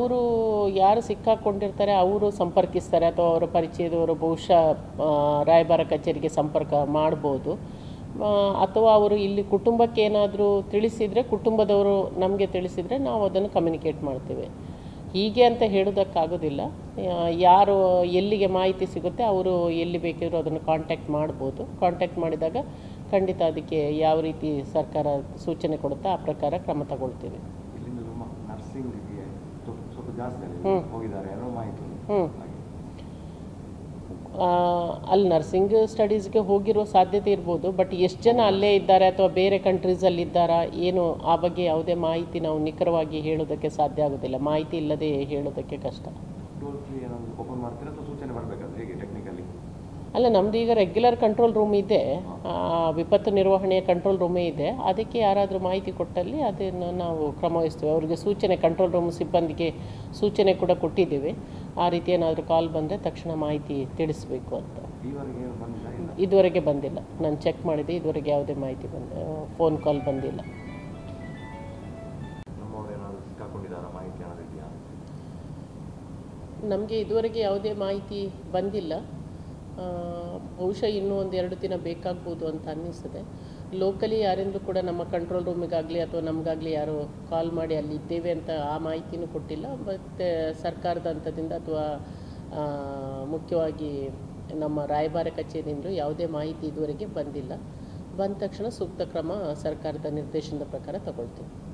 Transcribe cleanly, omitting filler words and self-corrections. ಅವರು ಯಾರು ಸಿಕ್ಕಾಕೊಂಡಿರ್ತಾರೆ ಅವರು ಸಂಪರ್ಕಿಸ್ತಾರೆ ಅಥವಾ ಅವರ ಪರಿಚಯದವರು ಬಹುಶಃ ರಾಯಭಾರ ಕಚೇರಿಗೆ ಸಂಪರ್ಕ ಮಾಡಬಹುದು ಅಥವಾ ಅವರು ಇಲ್ಲಿ ಕುಟುಂಬಕ್ಕೆ ಏನಾದರೂ ತಿಳಿಸಿದರೆ ಕುಟುಂಬದವರು ನಮಗೆ ತಿಳಿಸಿದರೆ ನಾವು ಅದನ್ನು ಕಮ್ಯುನಿಕೇಟ್ ಮಾಡ್ತೇವೆ ಹೀಗೆ ಅಂತ ಹೇಳೋದಕ್ಕಾಗೋದಿಲ್ಲ ಯಾರು ಎಲ್ಲಿಗೆ ಮಾಹಿತಿ ಸಿಗುತ್ತೆ ಅವರು ಎಲ್ಲಿ ಬೇಕಿದ್ರೂ ಅದನ್ನು ಕಾಂಟ್ಯಾಕ್ಟ್ ಮಾಡ್ಬೋದು ಕಾಂಟ್ಯಾಕ್ಟ್ ಮಾಡಿದಾಗ ಖಂಡಿತ ಅದಕ್ಕೆ ಯಾವ ರೀತಿ ಸರ್ಕಾರ ಸೂಚನೆ ಕೊಡುತ್ತೆ ಆ ಪ್ರಕಾರ ಕ್ರಮ ತಗೊಳ್ತೇವೆ ಅಲ್ಲಿ ನರ್ಸಿಂಗ್ ಸ್ಟಡೀಸ್ಗೆ ಹೋಗಿರೋ ಸಾಧ್ಯತೆ ಇರ್ಬೋದು ಬಟ್ ಎಷ್ಟು ಜನ ಅಲ್ಲೇ ಇದ್ದಾರೆ ಅಥವಾ ಬೇರೆ ಕಂಟ್ರೀಸಲ್ಲಿ ಇದ್ದಾರಾ ಏನು ಆ ಬಗ್ಗೆ ಯಾವುದೇ ಮಾಹಿತಿ ನಾವು ನಿಖರವಾಗಿ ಹೇಳೋದಕ್ಕೆ ಸಾಧ್ಯ ಆಗೋದಿಲ್ಲ ಮಾಹಿತಿ ಇಲ್ಲದೆ ಹೇಳೋದಕ್ಕೆ ಕಷ್ಟ ಅಲ್ಲ ನಮ್ದು ಈಗ ರೆಗ್ಯುಲರ್ ಕಂಟ್ರೋಲ್ ರೂಮ್ ಇದೆ ವಿಪತ್ತು ನಿರ್ವಹಣೆಯ ಕಂಟ್ರೋಲ್ ರೂಮೇ ಇದೆ ಅದಕ್ಕೆ ಯಾರಾದರೂ ಮಾಹಿತಿ ಕೊಟ್ಟಲ್ಲಿ ಅದನ್ನು ನಾವು ಕ್ರಮ ವಹಿಸ್ತೀವಿ ಅವರಿಗೆ ಸೂಚನೆ ಕಂಟ್ರೋಲ್ ರೂಮ್ ಸಿಬ್ಬಂದಿಗೆ ಸೂಚನೆ ಕೂಡ ಕೊಟ್ಟಿದ್ದೀವಿ ಆ ರೀತಿ ಏನಾದರೂ ಕಾಲ್ ಬಂದರೆ ತಕ್ಷಣ ಮಾಹಿತಿ ತಿಳಿಸಬೇಕು ಅಂತ ಇದುವರೆಗೆ ಬಂದಿಲ್ಲ ನಾನು ಚೆಕ್ ಮಾಡಿದೆ ಇದುವರೆಗೆ ಯಾವುದೇ ಮಾಹಿತಿ ಬಂದ ಫೋನ್ ಕಾಲ್ ಬಂದಿಲ್ಲ ನಮಗೆ ಇದುವರೆಗೆ ಯಾವುದೇ ಮಾಹಿತಿ ಬಂದಿಲ್ಲ ಬಹುಶಃ ಇನ್ನೂ ಒಂದೆರಡು ದಿನ ಬೇಕಾಗ್ಬೋದು ಅಂತ ಅನ್ನಿಸ್ತದೆ ಲೋಕಲಿ ಯಾರಿಂದಲೂ ಕೂಡ ನಮ್ಮ ಕಂಟ್ರೋಲ್ ರೂಮಿಗಾಗಲಿ ಅಥವಾ ನಮಗಾಗಲಿ ಯಾರು ಕಾಲ್ ಮಾಡಿ ಅಲ್ಲಿ ಇದ್ದೇವೆ ಅಂತ ಆ ಮಾಹಿತಿನೂ ಕೊಟ್ಟಿಲ್ಲ ಮತ್ತು ಸರ್ಕಾರದ ಹಂತದಿಂದ ಅಥವಾ ಮುಖ್ಯವಾಗಿ ನಮ್ಮ ರಾಯಭಾರ ಕಚೇರಿಯಿಂದಲೂ ಯಾವುದೇ ಮಾಹಿತಿ ಇದುವರೆಗೆ ಬಂದಿಲ್ಲ ಬಂದ ತಕ್ಷಣ ಸೂಕ್ತ ಕ್ರಮ ಸರ್ಕಾರದ ನಿರ್ದೇಶನದ ಪ್ರಕಾರ ತಗೊಳ್ತೀವಿ